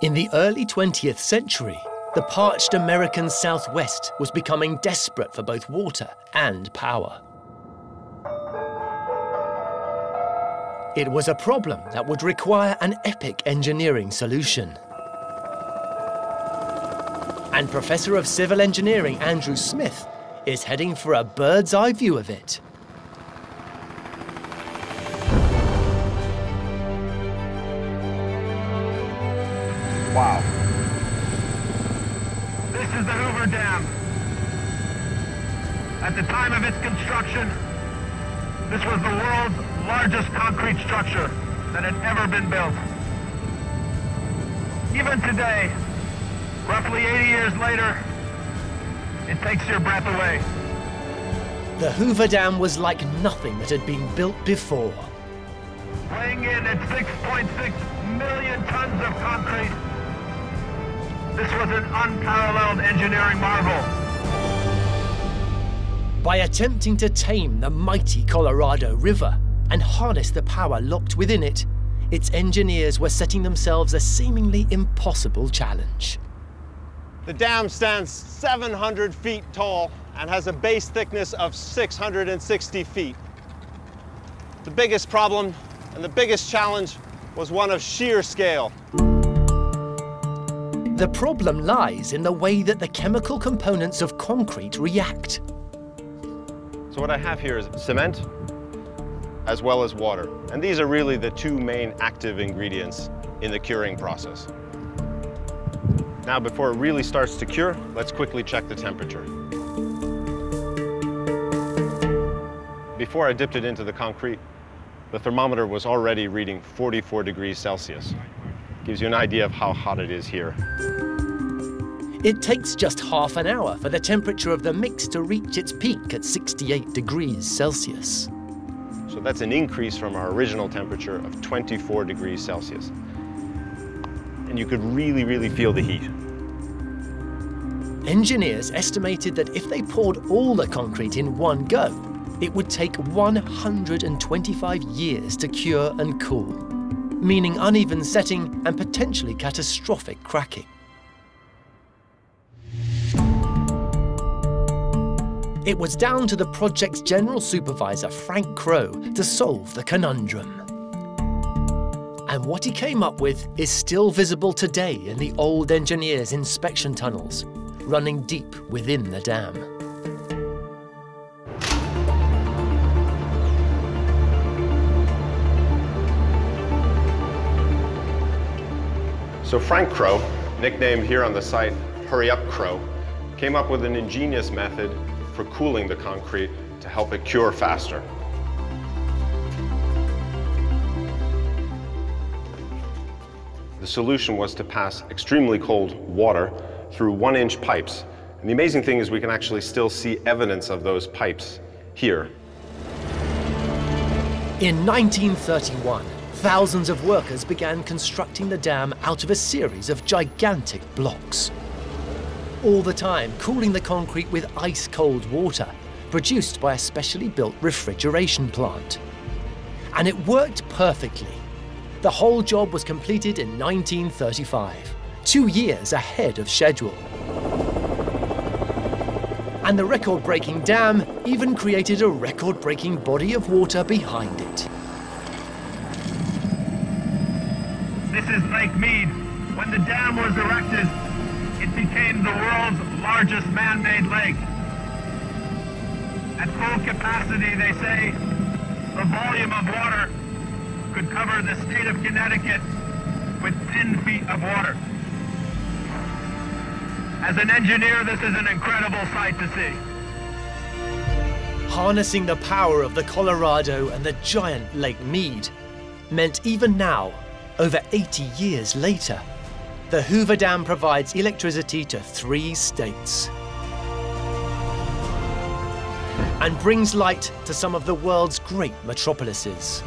In the early 20th century, the parched American Southwest was becoming desperate for both water and power. It was a problem that would require an epic engineering solution. And Professor of Civil Engineering Andrew Smith is heading for a bird's-eye view of it. Wow. This is the Hoover Dam. At the time of its construction, this was the world's largest concrete structure that had ever been built. Even today, roughly 80 years later, it takes your breath away. The Hoover Dam was like nothing that had been built before. Weighing in at 6.6 million tons of concrete, this was an unparalleled engineering marvel. By attempting to tame the mighty Colorado River and harness the power locked within it, its engineers were setting themselves a seemingly impossible challenge. The dam stands 700 feet tall and has a base thickness of 660 feet. The biggest problem and the biggest challenge was one of shear scale. The problem lies in the way that the chemical components of concrete react. So what I have here is cement as well as water. And these are really the two main active ingredients in the curing process. Now, before it really starts to cure, let's quickly check the temperature. Before I dipped it into the concrete, the thermometer was already reading 44 degrees Celsius. Gives you an idea of how hot it is here. It takes just half an hour for the temperature of the mix to reach its peak at 68 degrees Celsius. So that's an increase from our original temperature of 24 degrees Celsius. And you could really, really feel the heat. Engineers estimated that if they poured all the concrete in one go, it would take 125 years to cure and cool, meaning uneven setting and potentially catastrophic cracking. It was down to the project's general supervisor, Frank Crowe, to solve the conundrum. And what he came up with is still visible today in the old engineers' inspection tunnels, running deep within the dam. So Frank Crowe, nicknamed here on the site, Hurry Up Crowe, came up with an ingenious method for cooling the concrete to help it cure faster. The solution was to pass extremely cold water through 1-inch pipes. And the amazing thing is we can actually still see evidence of those pipes here. In 1931, thousands of workers began constructing the dam out of a series of gigantic blocks. All the time cooling the concrete with ice-cold water produced by a specially built refrigeration plant. And it worked perfectly. The whole job was completed in 1935, 2 years ahead of schedule. And the record-breaking dam even created a record-breaking body of water behind it. This is Lake Mead. When the dam was erected, it became the world's largest man-made lake. At full capacity, they say, the volume of water could cover the state of Connecticut with 10 feet of water. As an engineer, this is an incredible sight to see. Harnessing the power of the Colorado and the giant Lake Mead meant even now, over 80 years later, the Hoover Dam provides electricity to 3 states and brings light to some of the world's great metropolises.